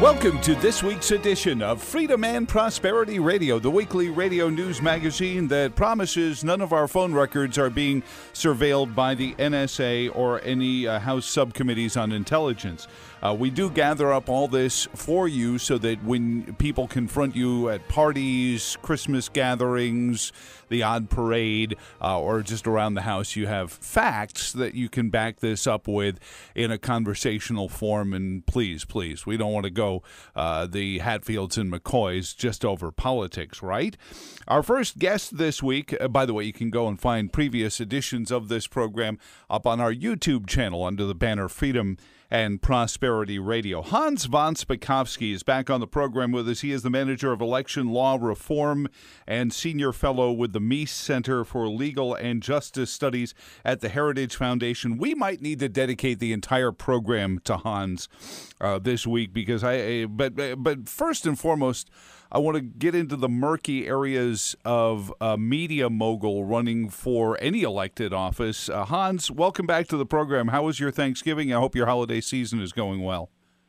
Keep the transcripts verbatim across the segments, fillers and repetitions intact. Welcome to this week's edition of Freedom and Prosperity Radio, the weekly radio news magazine that promises none of our phone records are being surveilled by the N S A or any uh, House subcommittees on intelligence. Uh, we do gather up all this for you so that when people confront you at parties, Christmas gatherings, the odd parade, uh, or just around the house, you have facts that you can back this up with in a conversational form. And please, please, we don't want to go Uh, the Hatfields and McCoys just over politics, right? Our first guest this week, uh, by the way, you can go and find previous editions of this program up on our YouTube channel under the banner Freedom and Prosperity Radio. Hans von Spakovsky is back on the program with us. He is the manager of election law reform and senior fellow with the Meese Center for Legal and Justice Studies at the Heritage Foundation. We might need to dedicate the entire program to Hans uh, this week because I. Uh, but but first and foremost, I want to get into the murky areas of a media mogul running for any elected office. Uh, Hans, welcome back to the program. How was your Thanksgiving? I hope your holiday season is going well.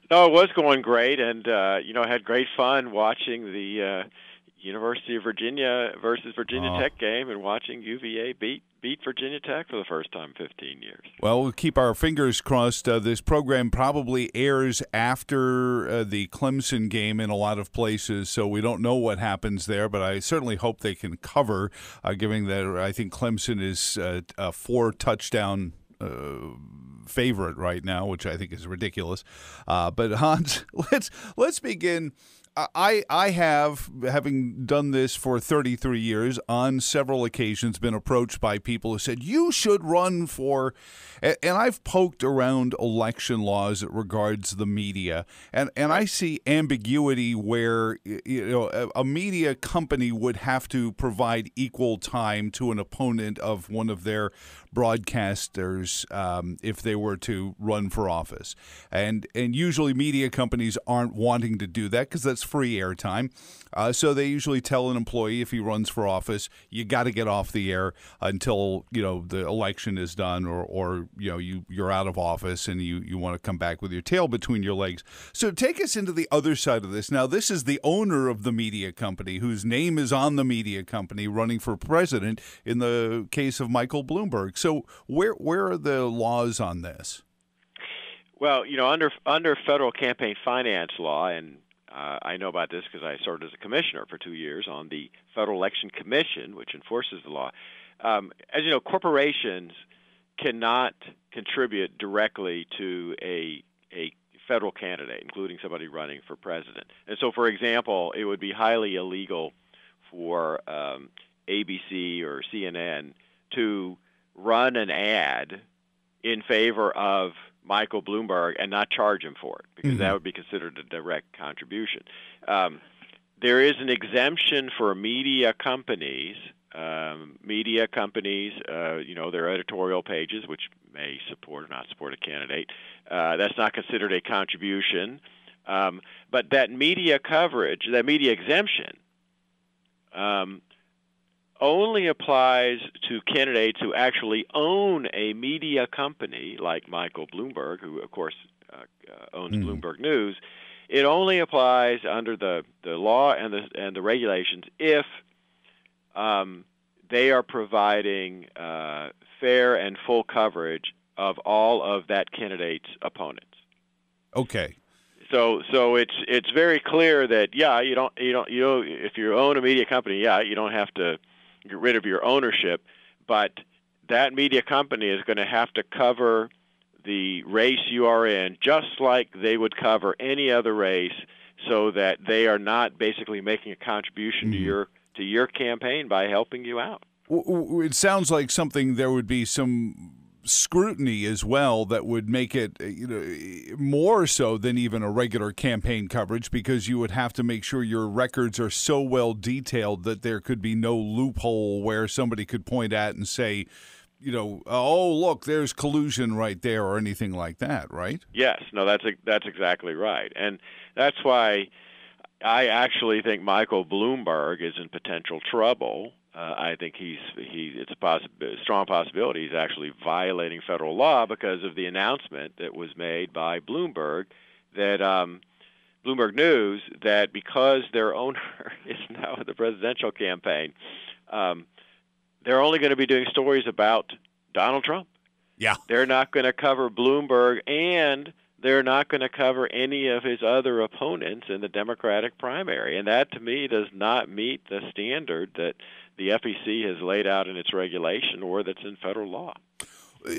No, it was going great, and uh, you know, I had great fun watching the uh, University of Virginia versus Virginia oh. Tech game and watching U V A beat. beat Virginia Tech for the first time in fifteen years. Well, we'll keep our fingers crossed. Uh, this program probably airs after uh, the Clemson game in a lot of places, so we don't know what happens there, but I certainly hope they can cover, uh, given that I think Clemson is uh, a four-touchdown Uh, favorite right now, which I think is ridiculous. Uh, but Hans, let's let's begin. I I have, having done this for thirty-three years, on several occasions been approached by people who said you should run for, and, and I've poked around election laws that regards the media, and and I see ambiguity where, you know, a, a media company would have to provide equal time to an opponent of one of their broadcasters. Um, if they were to run for office. And and usually media companies aren't wanting to do that because that's free airtime. Uh, so they usually tell an employee if he runs for office, you got to get off the air until, you know, the election is done or, or you know, you, you're out of office and you, you want to come back with your tail between your legs. So take us into the other side of this. Now, this is the owner of the media company whose name is on the media company running for president in the case of Michael Bloomberg. So where, where are the laws on this? Well, you know, under under federal campaign finance law, and uh, I know about this because I served as a commissioner for two years on the Federal Election Commission, which enforces the law. Um, as you know, corporations cannot contribute directly to a a federal candidate, including somebody running for president. And so, for example, it would be highly illegal for um, A B C or C N N to run an ad in favor of Michael Bloomberg and not charge him for it, because mm-hmm. that would be considered a direct contribution. Um, there is an exemption for media companies. Um, media companies, uh, you know, their editorial pages, which may support or not support a candidate. Uh, that's not considered a contribution. Um, but that media coverage, that media exemption, um, only applies to candidates who actually own a media company, like Michael Bloomberg, who, of course, uh, owns mm. Bloomberg News. It only applies under the, the law and the, and the regulations if um, they are providing uh, fair and full coverage of all of that candidate's opponents. Okay. So, so it's it's very clear that yeah, you don't you don't you know, if you own a media company, yeah, you don't have to get rid of your ownership, but that media company is going to have to cover the race you are in just like they would cover any other race, so that they are not basically making a contribution mm-hmm. to your to your campaign by helping you out. It sounds like something there would be some scrutiny as well that would make it, you know, more so than even a regular campaign coverage, because you would have to make sure your records are so well detailed that there could be no loophole where somebody could point at and say, you know, oh, look, there's collusion right there or anything like that, right? Yes. No, that's a, that's exactly right. And that's why I actually think Michael Bloomberg is in potential trouble. Uh, I think he's he. It's a possi strong possibility he's actually violating federal law because of the announcement that was made by Bloomberg that um, Bloomberg News that because their owner is now in the presidential campaign, um, they're only going to be doing stories about Donald Trump. Yeah. They're not going to cover Bloomberg, and they're not going to cover any of his other opponents in the Democratic primary. And that, to me, does not meet the standard that the F E C has laid out in its regulation or that's in federal law.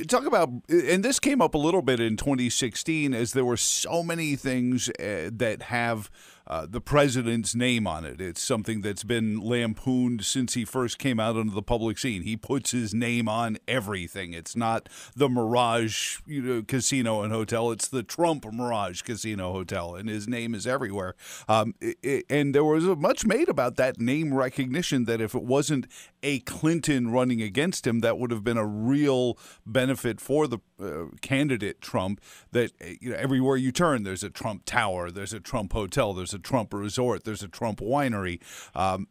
Talk about, and this came up a little bit in twenty sixteen, as there were so many things uh, that have uh, the president's name on it. It's something that's been lampooned since he first came out onto the public scene. He puts his name on everything. It's not the Mirage you know, Casino and Hotel. It's the Trump Mirage Casino Hotel, and his name is everywhere. Um, it, and there was much made about that name recognition, that if it wasn't a Clinton running against him, that would have been a real benefit for the uh, candidate Trump, that you know, everywhere you turn, there's a Trump Tower, there's a Trump Hotel, there's a Trump Resort, there's a Trump Winery. Um,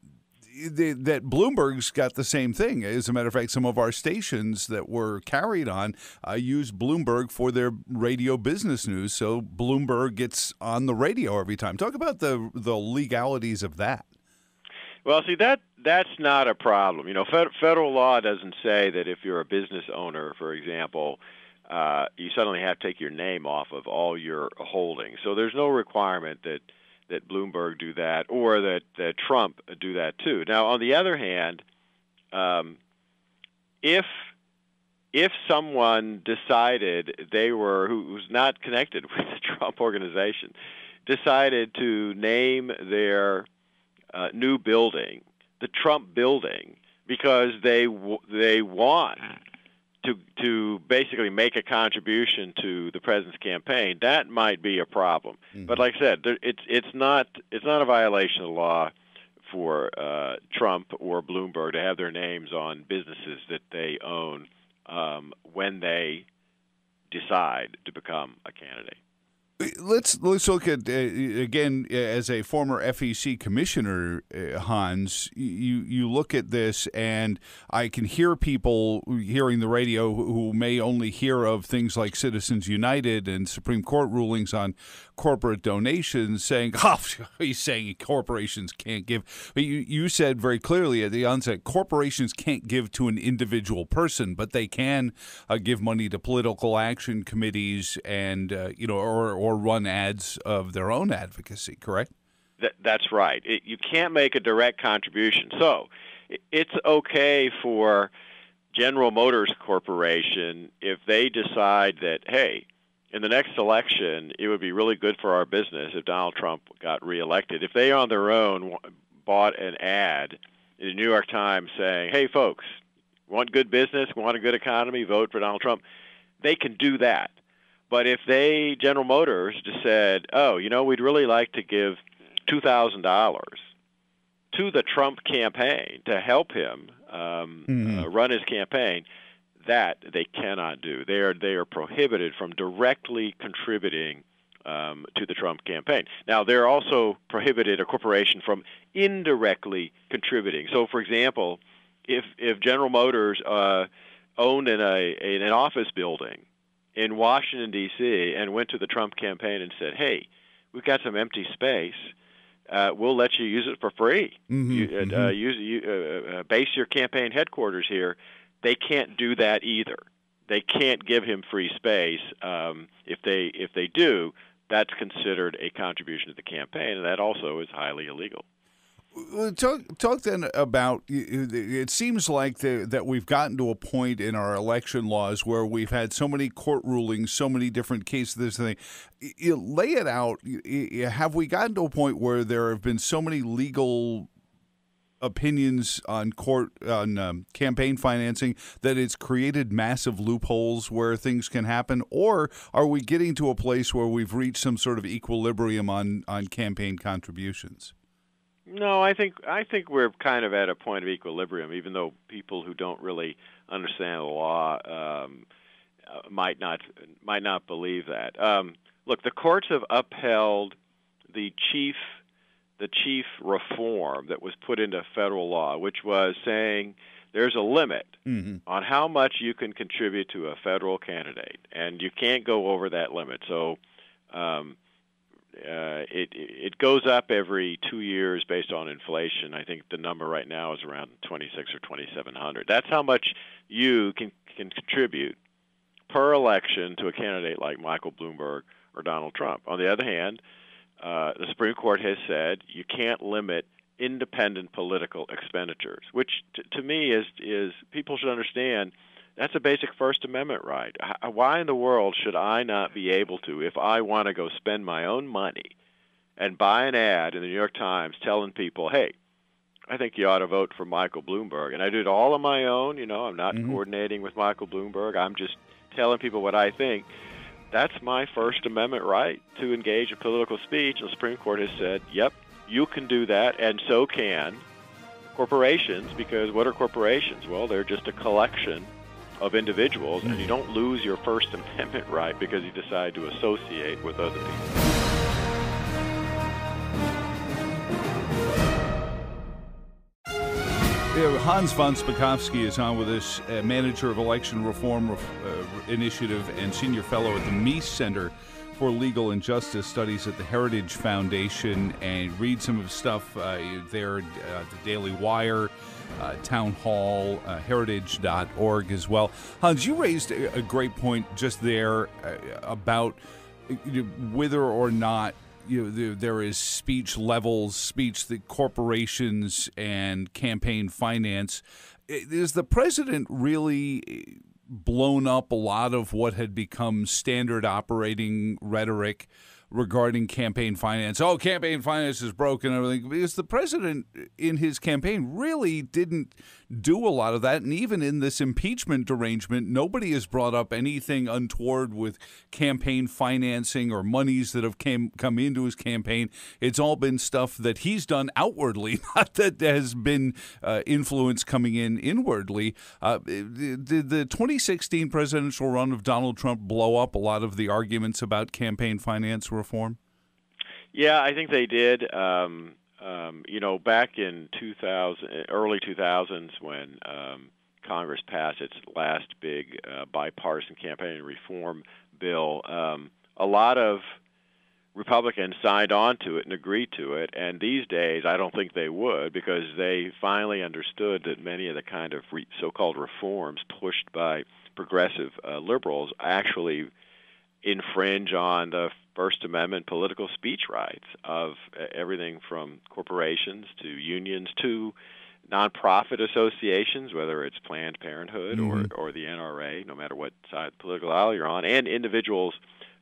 they, that Bloomberg's got the same thing. As a matter of fact, some of our stations that were carried on uh, use Bloomberg for their radio business news, so Bloomberg gets on the radio every time. Talk about the, the legalities of that. Well, see, that that's not a problem. You know, fed, federal law doesn't say that if you're a business owner, for example, uh, you suddenly have to take your name off of all your holdings. So there's no requirement that, that Bloomberg do that or that, that Trump do that too. Now, on the other hand, um, if if someone decided they were, who, who's not connected with the Trump organization, decided to name their Uh, new building, the Trump Building, because they w they want to to basically make a contribution to the president's campaign. That might be a problem, mm-hmm. but like I said, there, it's it's not it's not a violation of the law for uh, Trump or Bloomberg to have their names on businesses that they own um, when they decide to become a candidate. Let's let's look at uh, again, as a former F E C commissioner, uh, Hans. You you look at this, and I can hear people hearing the radio who may only hear of things like Citizens United and Supreme Court rulings on corporate donations, saying, "Oh, he's saying corporations can't give." But you you said very clearly at the onset, corporations can't give to an individual person, but they can uh, give money to political action committees, and uh, you know, or or Or run ads of their own advocacy, correct? That, that's right. It, you can't make a direct contribution. So it, it's okay for General Motors Corporation if they decide that, hey, in the next election, it would be really good for our business if Donald Trump got reelected. If they on their own bought an ad in the New York Times saying, hey, folks, want good business, want a good economy, vote for Donald Trump, they can do that. But if they, General Motors, just said, oh, you know, we'd really like to give two thousand dollars to the Trump campaign to help him um, mm-hmm. uh, run his campaign, that they cannot do. They are, they are prohibited from directly contributing um, to the Trump campaign. Now, they're also prohibited, a corporation, from indirectly contributing. So, for example, if, if General Motors uh, owned in a, in an office building in Washington, D C, and went to the Trump campaign and said, hey, we've got some empty space. Uh, we'll let you use it for free. Mm-hmm, you, mm-hmm. uh, use, you, uh, base your campaign headquarters here. They can't do that either. They can't give him free space. Um, if they if they do, that's considered a contribution to the campaign, and that also is highly illegal. Talk, talk then about, it seems like the, that we've gotten to a point in our election laws where we've had so many court rulings, so many different cases, this thing. You lay it out. Have we gotten to a point where there have been so many legal opinions on court, on um, campaign financing, that it's created massive loopholes where things can happen? Or are we getting to a place where we've reached some sort of equilibrium on, on campaign contributions? No, I think I think we're kind of at a point of equilibrium, even though people who don't really understand the law um, might not might not believe that. Um, look, the courts have upheld the chief the chief reform that was put into federal law, which was saying there's a limit mm-hmm. on how much you can contribute to a federal candidate, and you can't go over that limit. So. Um, uh, it it goes up every two years based on inflation. I think the number right now is around twenty-six or twenty-seven hundred. That's how much you can can contribute per election to a candidate like Michael Bloomberg or Donald Trump. On the other hand, uh, the Supreme Court has said you can't limit independent political expenditures, which t- to me is is people should understand. That's a basic First Amendment right. Why in the world should I not be able to, if I want to go spend my own money and buy an ad in the New York Times telling people, hey, I think you ought to vote for Michael Bloomberg. And I do it all on my own. You know, I'm not mm-hmm. coordinating with Michael Bloomberg. I'm just telling people what I think. That's my First Amendment right to engage in political speech. The Supreme Court has said, yep, you can do that, and so can corporations, because what are corporations? Well, they're just a collection of individuals, and you don't lose your First Amendment right because you decide to associate with other people. Hans von Spakovsky is on with us, uh, manager of election reform uh, initiative and senior fellow at the Meese Center for Legal and Justice Studies at the Heritage Foundation, and read some of stuff uh, there, uh, the Daily Wire, Uh, Town Hall, uh, heritage dot org as well. Hans, you raised a, a great point just there uh, about you know, whether or not you know, there, there is speech levels, speech that corporations and campaign finance. Is the president really blown up a lot of what had become standard operating rhetoric regarding campaign finance? Oh, campaign finance is broken and everything. Because the president in his campaign really didn't do a lot of that. And even in this impeachment arrangement, nobody has brought up anything untoward with campaign financing or monies that have came, come into his campaign. It's all been stuff that he's done outwardly, not that there has been uh, influence coming in inwardly. Uh, did the twenty sixteen presidential run of Donald Trump blow up a lot of the arguments about campaign finance reform? Yeah, I think they did. Um, um, you know, back in two thousand, early two thousands, when um, Congress passed its last big uh, bipartisan campaign reform bill, um, a lot of Republicans signed on to it and agreed to it. And these days, I don't think they would, because they finally understood that many of the kind of re- so-called reforms pushed by progressive uh, liberals actually infringe on the First Amendment political speech rights of everything from corporations to unions to nonprofit associations, whether it's Planned Parenthood mm-hmm. or, or the N R A, no matter what side of the political aisle you're on, and individuals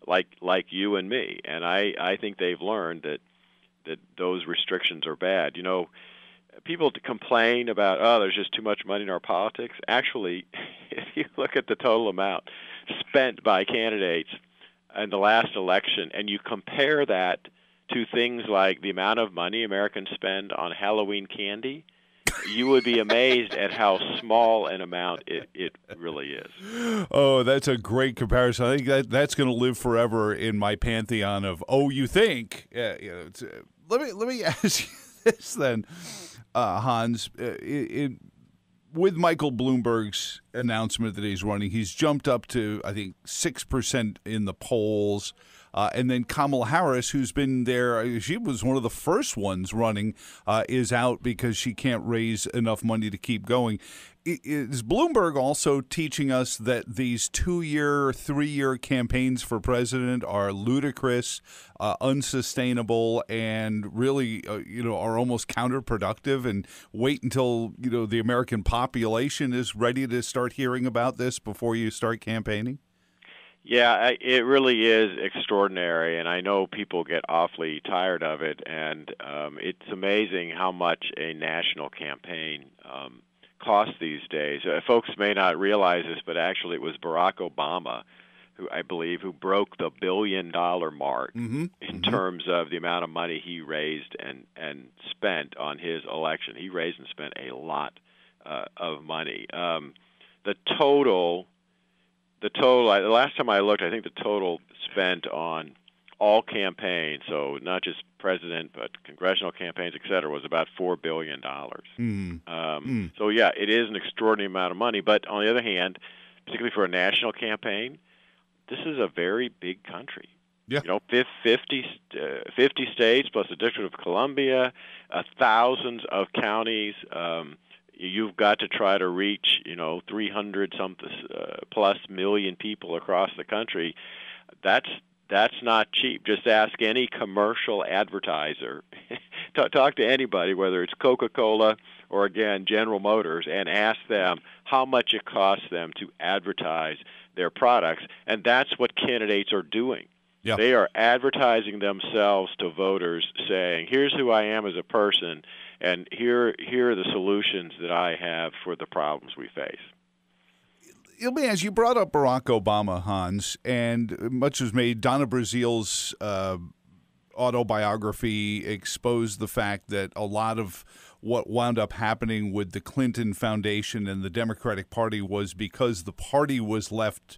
like like you and me. And I, I think they've learned that that those restrictions are bad. You know, people complain about, oh, there's just too much money in our politics. Actually, if you look at the total amount spent by candidates in the last election, and you compare that to things like the amount of money Americans spend on Halloween candy, you would be amazed at how small an amount it, it really is. Oh, that's a great comparison. I think that that's going to live forever in my pantheon of, oh, you think? Uh, you know, it's, uh, let me let me ask you this then, uh, Hans. Uh, it, it, With Michael Bloomberg's announcement that he's running, he's jumped up to, I think, six percent in the polls. Uh, and then Kamala Harris, who's been there, she was one of the first ones running, uh, is out because she can't raise enough money to keep going. Is Bloomberg also teaching us that these two-year, three-year campaigns for president are ludicrous, uh, unsustainable, and really, uh, you know, are almost counterproductive? And wait until you know the American population is ready to start hearing about this before you start campaigning? Yeah, I, it really is extraordinary, and I know people get awfully tired of it, and um, it's amazing how much a national campaign Um, cost these days. Uh, folks may not realize this, but actually it was Barack Obama, who I believe, who broke the billion dollar mark mm-hmm. in mm-hmm. terms of the amount of money he raised and, and spent on his election. He raised and spent a lot uh, of money. Um, the total, the total, I, the last time I looked, I think the total spent on all campaigns, so not just president, but congressional campaigns, et cetera, was about four billion dollars. Mm. Um, mm. So, yeah, it is an extraordinary amount of money. But on the other hand, particularly for a national campaign, this is a very big country. Yeah. You know, fifty, fifty states plus the District of Columbia, uh, thousands of counties. Um, you've got to try to reach, you know, three hundred something uh, plus million people across the country. That's that's not cheap. Just ask any commercial advertiser. Talk to anybody, whether it's Coca-Cola or, again, General Motors, and ask them how much it costs them to advertise their products. And that's what candidates are doing. Yep. They are advertising themselves to voters, saying, here's who I am as a person, and here here are the solutions that I have for the problems we face. Let me ask, you brought up Barack Obama, Hans, and much was made. Donna Brazile's uh, autobiography exposed the fact that a lot of what wound up happening with the Clinton Foundation and the Democratic Party was because the party was left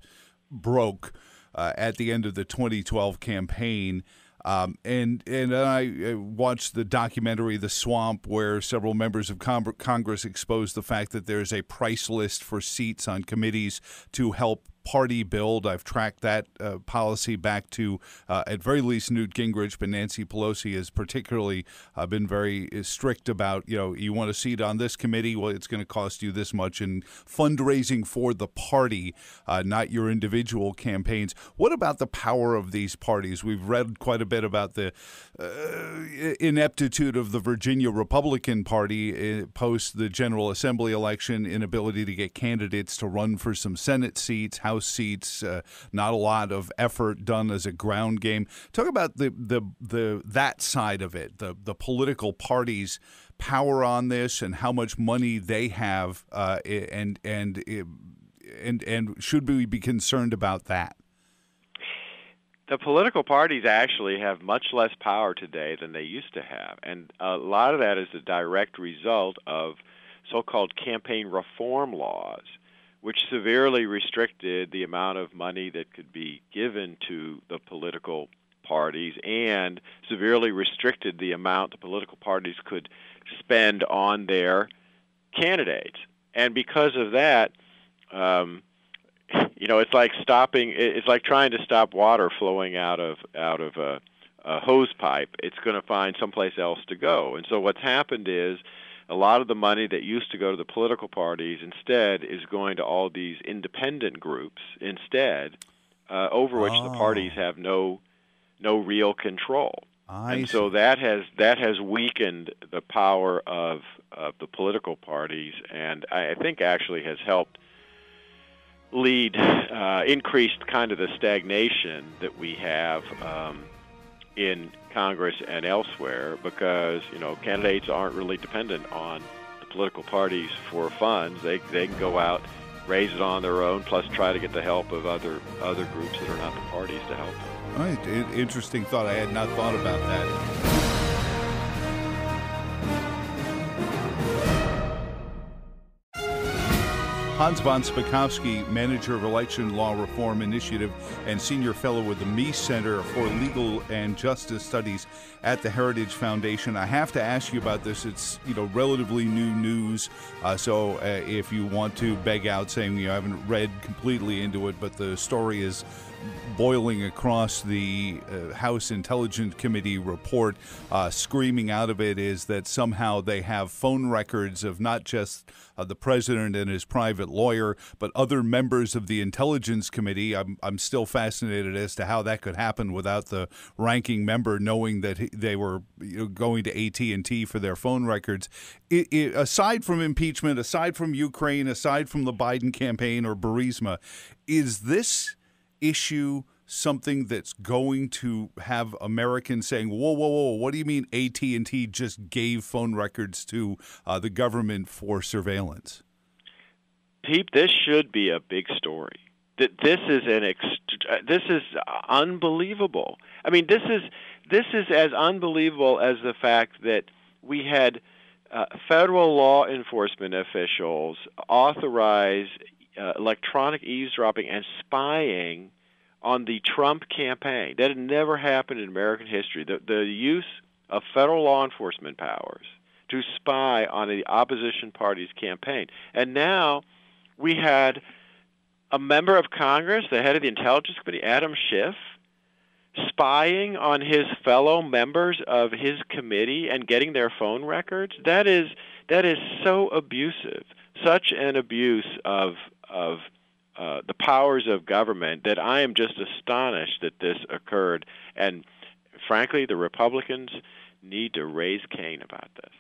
broke Uh, at the end of the twenty twelve campaign. Um, and and I watched the documentary The Swamp, where several members of Cong- Congress exposed the fact that there's a price list for seats on committees to help party build. I've tracked that uh, policy back to, uh, at very least, Newt Gingrich, but Nancy Pelosi has particularly uh, been very strict about, you know, you want a seat on this committee, well, it's going to cost you this much, and fundraising for the party, uh, not your individual campaigns. What about the power of these parties? We've read quite a bit about the uh, ineptitude of the Virginia Republican Party post the General Assembly election, inability to get candidates to run for some Senate seats, House seats, uh, not a lot of effort done as a ground game. Talk about the the the that side of it, the the political parties' power on this, and how much money they have, uh, and and and and should we be concerned about that? The political parties actually have much less power today than they used to have, and a lot of that is a direct result of so-called campaign reform laws, which severely restricted the amount of money that could be given to the political parties and severely restricted the amount the political parties could spend on their candidates. And because of that, um, you know, it's like stopping, it's like trying to stop water flowing out of, out of a, a hose pipe. It's going to find someplace else to go. And so what's happened is, a lot of the money that used to go to the political parties instead is going to all these independent groups instead, uh, over which oh. the parties have no no real control. I and see. So that has that has weakened the power of of the political parties, and I, I think actually has helped lead uh, increased kind of the stagnation that we have Um, in Congress and elsewhere, because, you know, candidates aren't really dependent on the political parties for funds. They they can go out, raise it on their own, plus try to get the help of other other groups that are not the parties to help them. All right. Interesting thought. I had not thought about that. Hans von Spakovsky, manager of Election Law Reform Initiative and senior fellow with the Meese Center for Legal and Justice Studies at the Heritage Foundation. I have to ask you about this. It's, you know, relatively new news, uh, so uh, if you want to beg out saying, you know, I haven't read completely into it, but the story is boiling across the uh, House Intelligence Committee report. Uh, screaming out of it is that somehow they have phone records of not just uh, the president and his private lawyer, but other members of the Intelligence Committee. I'm, I'm still fascinated as to how that could happen without the ranking member knowing that he, they were you know, going to A T and T for their phone records. It, it, aside from impeachment, aside from Ukraine, aside from the Biden campaign or Burisma, is this issue something that's going to have Americans saying, whoa, whoa, whoa, what do you mean A T and T just gave phone records to uh, the government for surveillance? Pete, this should be a big story. This is an ext- this is unbelievable. I mean, this is this is as unbelievable as the fact that we had uh, federal law enforcement officials authorize Uh, electronic eavesdropping and spying on the Trump campaign. That had never happened in American history. The, the use of federal law enforcement powers to spy on the opposition party's campaign. And now we had a member of Congress, the head of the Intelligence Committee, Adam Schiff, spying on his fellow members of his committee and getting their phone records, that is that is so abusive, such an abuse of of uh, the powers of government that I am just astonished that this occurred. And frankly, the Republicans need to raise Cain about this.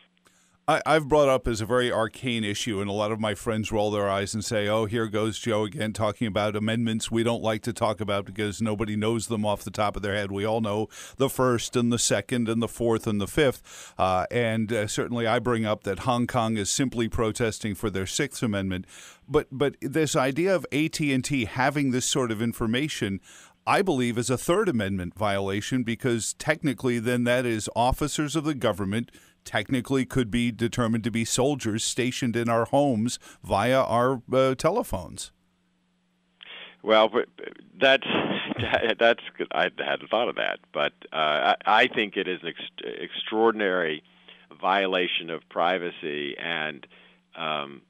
I, I've brought up as a very arcane issue, and a lot of my friends roll their eyes and say, oh, here goes Joe again talking about amendments we don't like to talk about because nobody knows them off the top of their head. We all know the first and the second and the fourth and the fifth. Uh, and uh, certainly I bring up that Hong Kong is simply protesting for their Sixth Amendment. But, but this idea of A T and T having this sort of information, I believe, is a Third Amendment violation, because technically then that is officers of the government technically could be determined to be soldiers stationed in our homes via our uh, telephones. Well, that's that's I hadn't thought of that, but uh, I, I think it is an ex extraordinary violation of privacy, and um,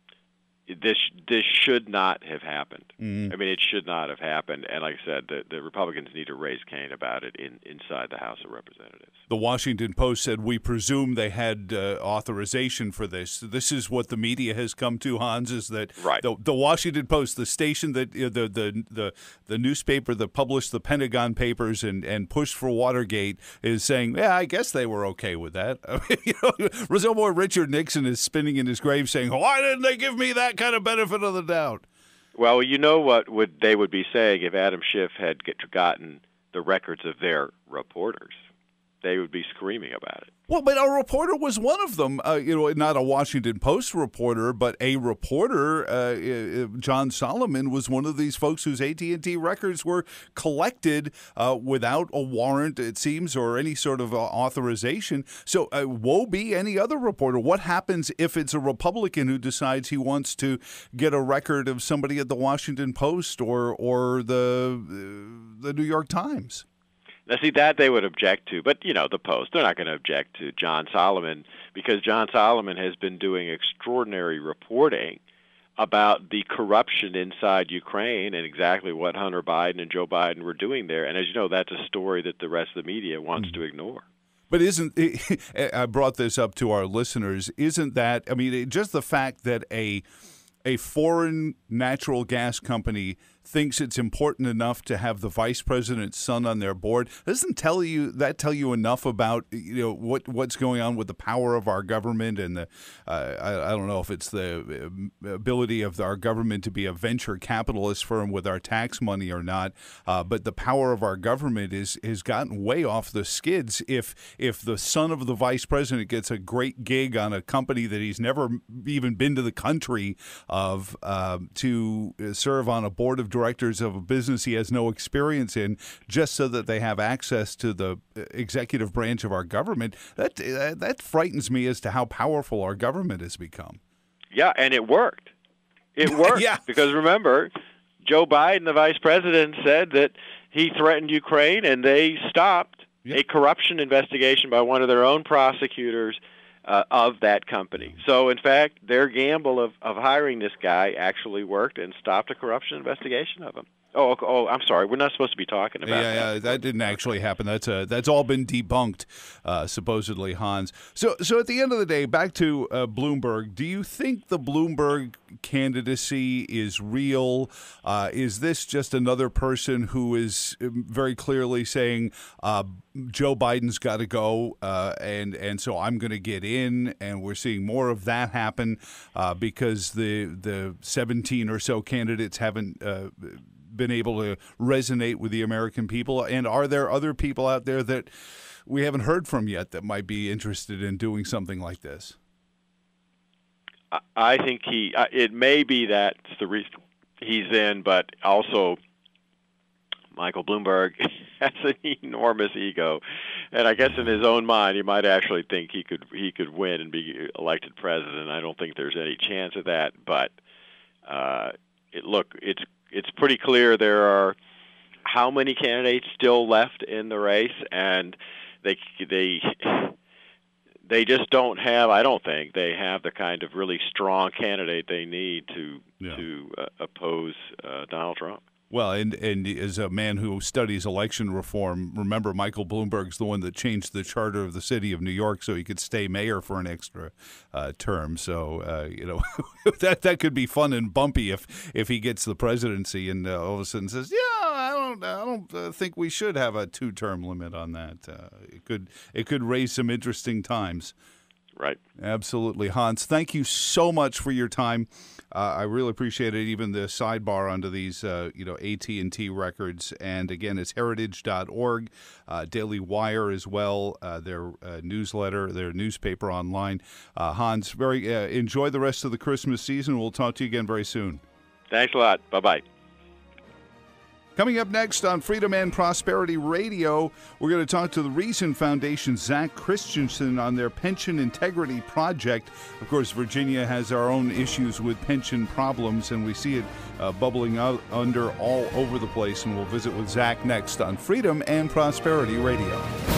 this this should not have happened. Mm-hmm. I mean, it should not have happened, and like I said, the, the Republicans need to raise Cain about it in, inside the House of Representatives. The Washington Post said, we presume they had uh, authorization for this. This is what the media has come to, Hans, is that right. the, the Washington Post, the station, that uh, the, the, the, the newspaper that published the Pentagon Papers and, and pushed for Watergate, is saying, yeah, I guess they were okay with that. I mean, you know, Reservoir Richard Nixon is spinning in his grave saying, why didn't they give me that kind of benefit of the doubt? Well, you know what would they would be saying if Adam Schiff had get, gotten the records of their reporters. They would be screaming about it. Well, but a reporter was one of them. Uh, you know, not a Washington Post reporter, but a reporter, uh, John Solomon, was one of these folks whose A T and T records were collected uh, without a warrant, it seems, or any sort of uh, authorization. So uh, woe be any other reporter. What happens if it's a Republican who decides he wants to get a record of somebody at the Washington Post or, or the, uh, the New York Times? Now, see, that they would object to, but, you know, the Post, they're not going to object to John Solomon, because John Solomon has been doing extraordinary reporting about the corruption inside Ukraine and exactly what Hunter Biden and Joe Biden were doing there. And as you know, that's a story that the rest of the media wants mm-hmm. to ignore. But isn't – I brought this up to our listeners. Isn't that – I mean, just the fact that a a foreign natural gas company – thinks it's important enough to have the vice president's son on their board doesn't tell you that tell you enough about, you know, what what's going on with the power of our government and the uh, I, I don't know if it's the ability of our government to be a venture capitalist firm with our tax money or not, uh, but the power of our government is has gotten way off the skids if if the son of the vice president gets a great gig on a company that he's never even been to the country of uh, to serve on a board of directors directors of a business he has no experience in, just so that they have access to the executive branch of our government. That that frightens me as to how powerful our government has become. Yeah, and it worked. It worked. Yeah. Because remember, Joe Biden, the vice president, said that he threatened Ukraine, and they stopped yep. a corruption investigation by one of their own prosecutors Uh, of that company. So, in fact, their gamble of, of hiring this guy actually worked and stopped a corruption investigation of him. Oh, oh, I'm sorry. We're not supposed to be talking about yeah, that. Yeah, that didn't actually happen. That's a, that's all been debunked, uh, supposedly, Hans. So, so at the end of the day, back to uh, Bloomberg. Do you think the Bloomberg candidacy is real? Uh, is this just another person who is very clearly saying uh, Joe Biden's got to go, uh, and and so I'm going to get in? And we're seeing more of that happen uh, because the the seventeen or so candidates haven't Uh, been able to resonate with the American people? And are there other people out there that we haven't heard from yet that might be interested in doing something like this? I think he, it may be that's the reason he's in, but also Michael Bloomberg has an enormous ego. And I guess in his own mind, he might actually think he could, he could win and be elected president. I don't think there's any chance of that, but uh, it, look, it's, It's pretty clear there are how many candidates still left in the race, and they they they just don't have. I don't think they have the kind of really strong candidate they need to yeah. to uh, oppose uh, Donald Trump. Well, and and as a man who studies election reform, remember Michael Bloomberg's the one that changed the charter of the city of New York so he could stay mayor for an extra uh, term. So uh, you know that that could be fun and bumpy if if he gets the presidency and uh, all of a sudden says, yeah, I don't I don't uh, think we should have a two-term limit on that. Uh, it could it could raise some interesting times. Right. Absolutely. Hans, thank you so much for your time. Uh, I really appreciate it, even the sidebar onto these uh, you know, A T and T records. And again, it's heritage dot org, uh, Daily Wire as well, uh, their uh, newsletter, their newspaper online. Uh, Hans, very uh, enjoy the rest of the Christmas season. We'll talk to you again very soon. Thanks a lot. Bye-bye. Coming up next on Freedom and Prosperity Radio, we're going to talk to the Reason Foundation's Zach Christensen on their pension integrity project. Of course, Virginia has our own issues with pension problems, and we see it uh, bubbling out under all over the place. And we'll visit with Zach next on Freedom and Prosperity Radio.